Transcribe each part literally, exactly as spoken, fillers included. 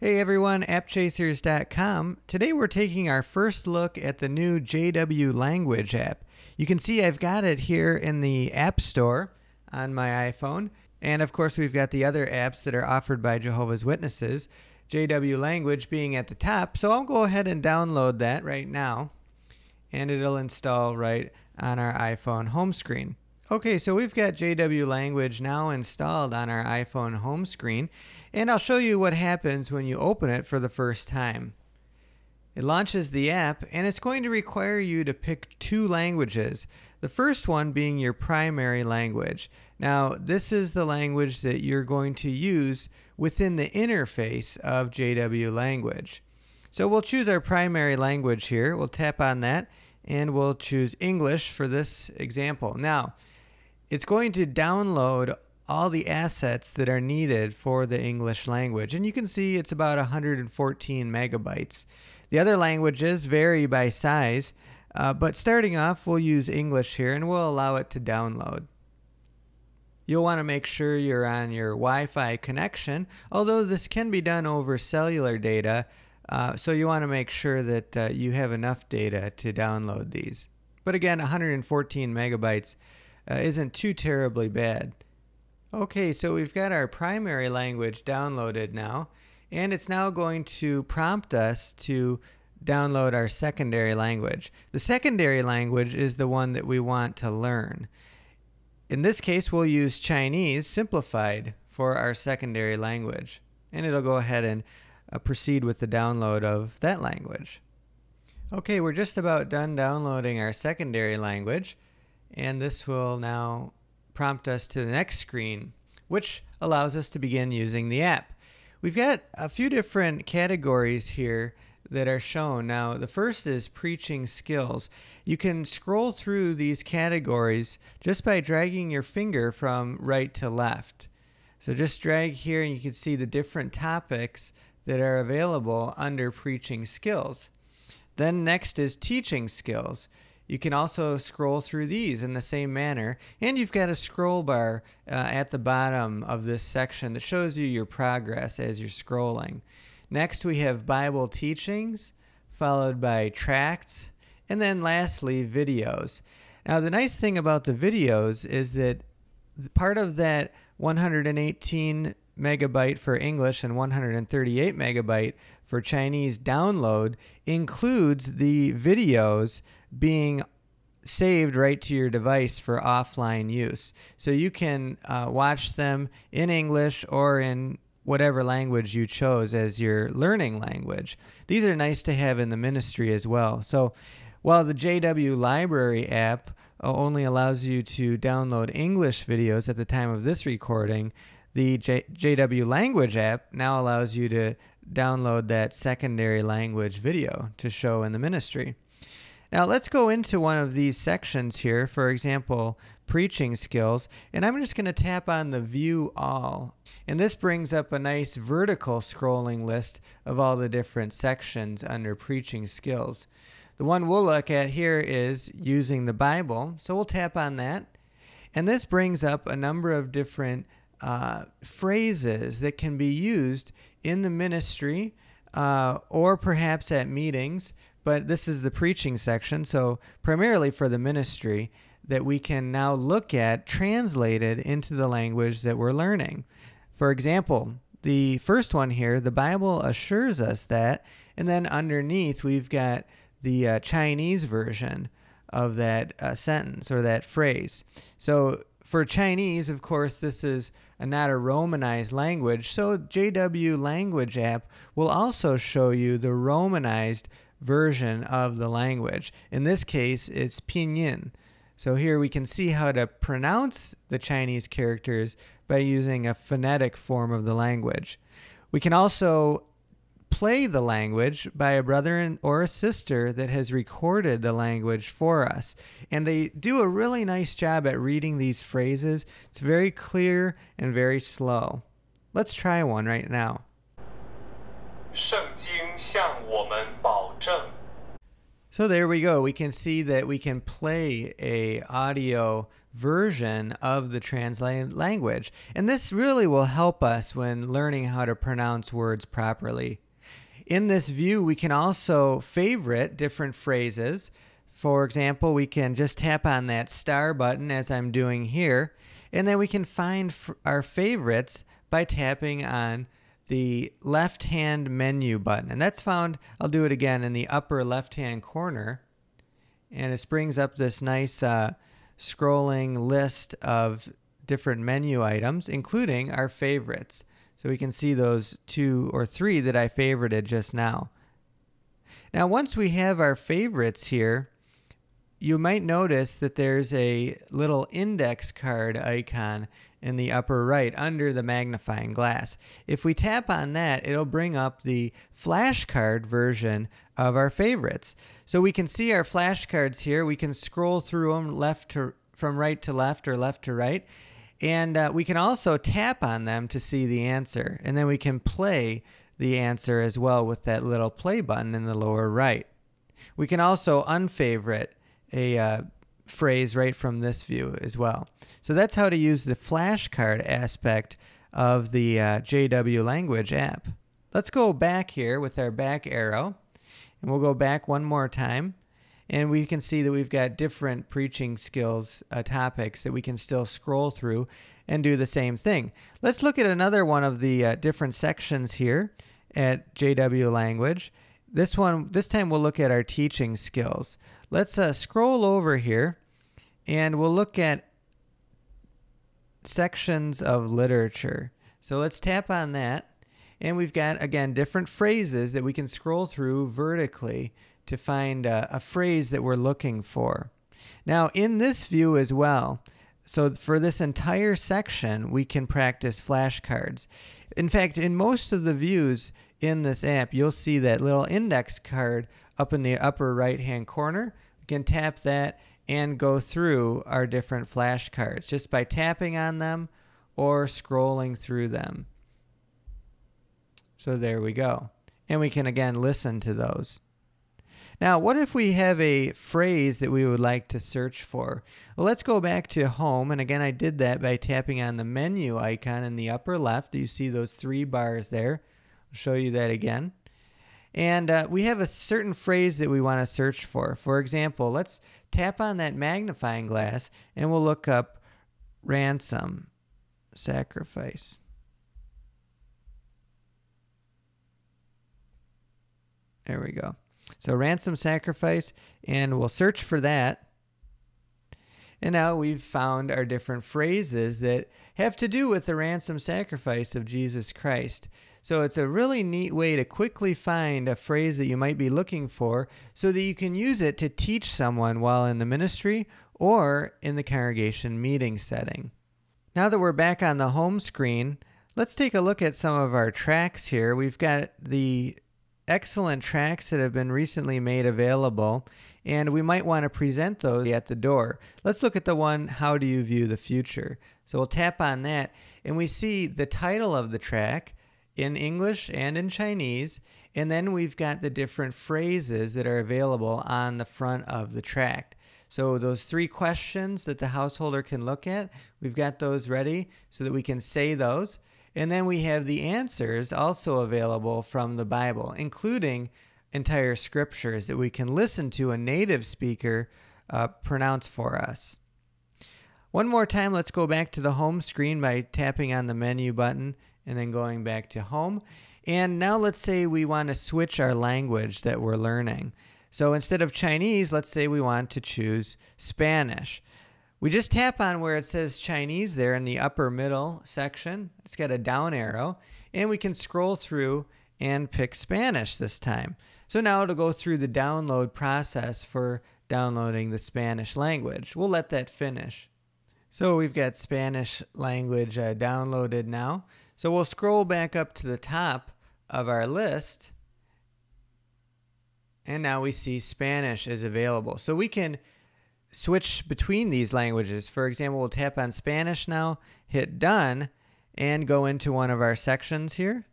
Hey everyone, app chasers dot com. Today we're taking our first look at the new J W Language app. You can see I've got it here in the App Store on my iPhone. And of course we've got the other apps that are offered by Jehovah's Witnesses, J W Language being at the top. So I'll go ahead and download that right now. And it'll install right on our iPhone home screen. Okay, so we've got J W Language now installed on our iPhone home screen, and I'll show you what happens when you open it for the first time. It launches the app, and it's going to require you to pick two languages, the first one being your primary language. Now, this is the language that you're going to use within the interface of J W Language. So we'll choose our primary language here. We'll tap on that, and we'll choose English for this example. Now, it's going to download all the assets that are needed for the English language. And you can see it's about one hundred fourteen megabytes. The other languages vary by size, uh, but starting off, we'll use English here and we'll allow it to download. You'll want to make sure you're on your Wi-Fi connection, although this can be done over cellular data, uh, so you want to make sure that uh, you have enough data to download these. But again, one hundred fourteen megabytes Uh, isn't too terribly bad. Okay, so we've got our primary language downloaded now, and it's now going to prompt us to download our secondary language. The secondary language is the one that we want to learn. In this case, we'll use Chinese simplified for our secondary language, and it'll go ahead and uh, proceed with the download of that language. Okay, we're just about done downloading our secondary language. And this will now prompt us to the next screen, which allows us to begin using the app. We've got a few different categories here that are shown. Now, the first is preaching skills. You can scroll through these categories just by dragging your finger from right to left. So just drag here and you can see the different topics that are available under preaching skills. Then next is teaching skills. You can also scroll through these in the same manner, and you've got a scroll bar uh, at the bottom of this section that shows you your progress as you're scrolling. Next we have Bible teachings, followed by tracts, and then lastly videos. Now the nice thing about the videos is that part of that one hundred eighteen megabyte for English and one hundred thirty-eight megabyte for Chinese download includes the videos being saved right to your device for offline use. So you can uh, watch them in English or in whatever language you chose as your learning language. These are nice to have in the ministry as well. So while the J W Library app only allows you to download English videos at the time of this recording, the J W Language app now allows you to download that secondary language video to show in the ministry. Now let's go into one of these sections here, for example, preaching skills, and I'm just going to tap on the View All. And this brings up a nice vertical scrolling list of all the different sections under preaching skills. The one we'll look at here is using the Bible, so we'll tap on that. And this brings up a number of different Uh, phrases that can be used in the ministry uh, or perhaps at meetings, but this is the preaching section, so primarily for the ministry, that we can now look at translated into the language that we're learning. For example, the first one here, the Bible assures us that, and then underneath we've got the uh, Chinese version of that uh, sentence or that phrase. So for Chinese, of course, this is a, not a Romanized language, so J W Language app will also show you the Romanized version of the language. In this case, it's Pinyin. So here we can see how to pronounce the Chinese characters by using a phonetic form of the language. We can also play the language by a brother or a sister that has recorded the language for us. And they do a really nice job at reading these phrases. It's very clear and very slow. Let's try one right now. 圣经向我们保证. So there we go. We can see that we can play a audio version of the translated language. And this really will help us when learning how to pronounce words properly. In this view, we can also favorite different phrases. For example, we can just tap on that star button as I'm doing here, and then we can find our favorites by tapping on the left-hand menu button. And that's found, I'll do it again, in the upper left-hand corner. And it brings up this nice uh, scrolling list of different menu items, including our favorites. So we can see those two or three that I favorited just now. Now, once we have our favorites here, you might notice that there's a little index card icon in the upper right under the magnifying glass. If we tap on that, it'll bring up the flashcard version of our favorites. So we can see our flashcards here. We can scroll through them left to, from right to left or left to right. And uh, we can also tap on them to see the answer. And then we can play the answer as well with that little play button in the lower right. We can also unfavorite a uh, phrase right from this view as well. So that's how to use the flashcard aspect of the uh, J W Language app. Let's go back here with our back arrow, and we'll go back one more time, and we can see that we've got different preaching skills uh, topics that we can still scroll through and do the same thing. Let's look at another one of the uh, different sections here at J W Language. This one, this time we'll look at our teaching skills. Let's uh, scroll over here, and we'll look at sections of literature. So let's tap on that, and we've got, again, different phrases that we can scroll through vertically to find uh, a phrase that we're looking for. Now, in this view as well, so for this entire section, we can practice flashcards. In fact, in most of the views in this app, you'll see that little index card up in the upper right-hand corner. We can tap that and go through our different flashcards just by tapping on them or scrolling through them. So there we go. And we can, again, listen to those. Now, what if we have a phrase that we would like to search for? Well, let's go back to home, and again, I did that by tapping on the menu icon in the upper left. You see those three bars there. I'll show you that again. And uh, we have a certain phrase that we want to search for. For example, let's tap on that magnifying glass, and we'll look up ransom, sacrifice. There we go. So ransom, sacrifice, and we'll search for that. And now we've found our different phrases that have to do with the ransom sacrifice of Jesus Christ. So it's a really neat way to quickly find a phrase that you might be looking for so that you can use it to teach someone while in the ministry or in the congregation meeting setting. Now that we're back on the home screen, let's take a look at some of our tracks here. We've got the excellent tracks that have been recently made available, and we might want to present those at the door. Let's look at the one, How Do You View the Future? So we'll tap on that, and we see the title of the track in English and in Chinese, and then we've got the different phrases that are available on the front of the track. So those three questions that the householder can look at, we've got those ready so that we can say those. And then we have the answers also available from the Bible, including entire scriptures that we can listen to a native speaker uh, pronounce for us. One more time, let's go back to the home screen by tapping on the menu button and then going back to home. And now let's say we want to switch our language that we're learning. So instead of Chinese, let's say we want to choose Spanish. We just tap on where it says Chinese there in the upper middle section. It's got a down arrow, and we can scroll through and pick Spanish this time. So now it'll go through the download process for downloading the Spanish language. We'll let that finish. So we've got Spanish language uh, downloaded now. So we'll scroll back up to the top of our list, and now we see Spanish is available. So we can switch between these languages. For example, we'll tap on Spanish now, hit done, and go into one of our sections here.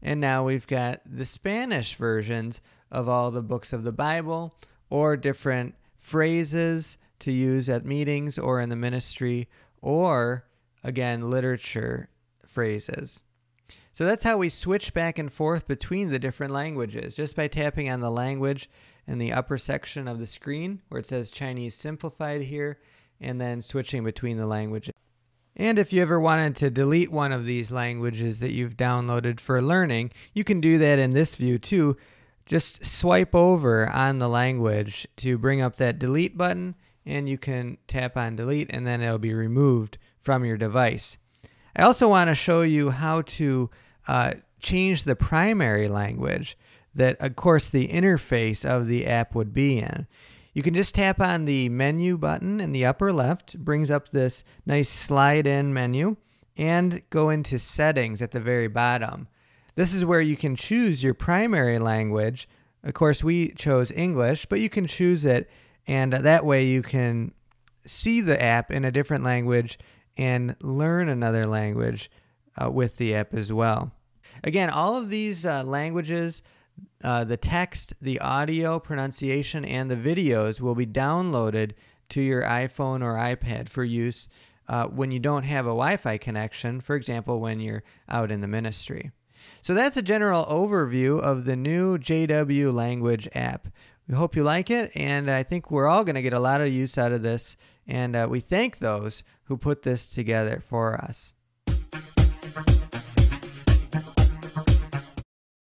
And now we've got the Spanish versions of all the books of the Bible or different phrases to use at meetings or in the ministry, or again, literature phrases. So that's how we switch back and forth between the different languages, just by tapping on the language in the upper section of the screen where it says Chinese Simplified here, and then switching between the languages. And if you ever wanted to delete one of these languages that you've downloaded for learning, you can do that in this view too. Just swipe over on the language to bring up that delete button, and you can tap on delete, and then it'll be removed from your device. I also want to show you how to uh, change the primary language that, of course, the interface of the app would be in. You can just tap on the menu button in the upper left, brings up this nice slide-in menu, and go into settings at the very bottom. This is where you can choose your primary language. Of course, we chose English, but you can choose it, and that way you can see the app in a different language and learn another language uh, with the app as well. Again, all of these uh, languages, uh, the text, the audio, pronunciation, and the videos will be downloaded to your iPhone or iPad for use uh, when you don't have a Wi-Fi connection, for example, when you're out in the ministry. So that's a general overview of the new J W Language app. We hope you like it, and I think we're all going to get a lot of use out of this, and uh, we thank those who put this together for us.